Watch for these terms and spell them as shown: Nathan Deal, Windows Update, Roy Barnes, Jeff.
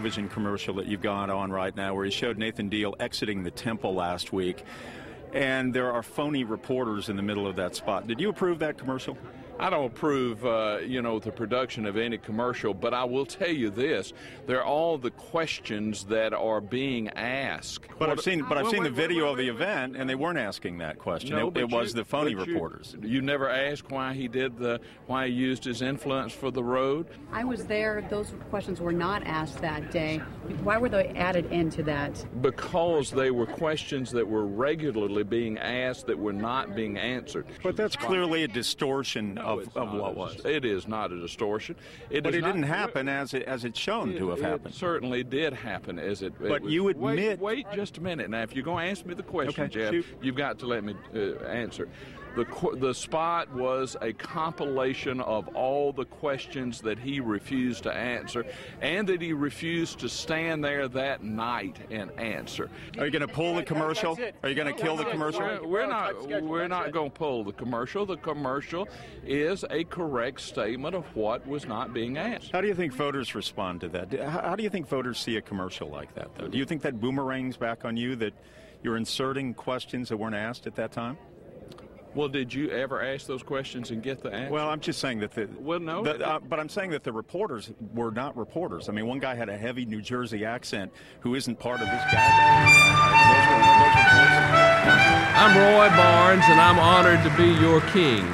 television commercial that you've got on right now where he showed Nathan Deal exiting the temple last week, and there are phony reporters in the middle of that spot. Did you approve that commercial? I don't approve, you know, the production of any commercial, but I will tell you this: they're all the questions that are being asked. But I've seen the video of the event, and they weren't asking that question. No, it was the phony reporters. You never asked why he did why he used his influence for the road. I was there; those questions were not asked that day. Why were they added into that? Because they were questions that were regularly being asked that were not being answered. But that's clearly a distortion of what was. It is not a distortion. But it didn't happen as it's shown to have happened. It certainly did happen as it. But you admit. Wait just a minute. Now, if you're going to ask me the question, Jeff, you've got to let me answer. The spot was a compilation of all the questions that he refused to answer, and that he refused to stand there that night and answer. Are you going to pull the commercial? Are you going to kill the commercial? We're not going to pull the commercial. The commercial is a correct statement of what was not being asked. How do you think voters respond to that? How do you think voters see a commercial like that, though? Do you think that boomerangs back on you, that you're inserting questions that weren't asked at that time? Well, did you ever ask those questions and get the answer? Well, I'm just saying that but I'm saying that the reporters were not reporters. I mean, one guy had a heavy New Jersey accent who isn't part of this guy. I'm Roy Barnes, and I'm honored to be your king.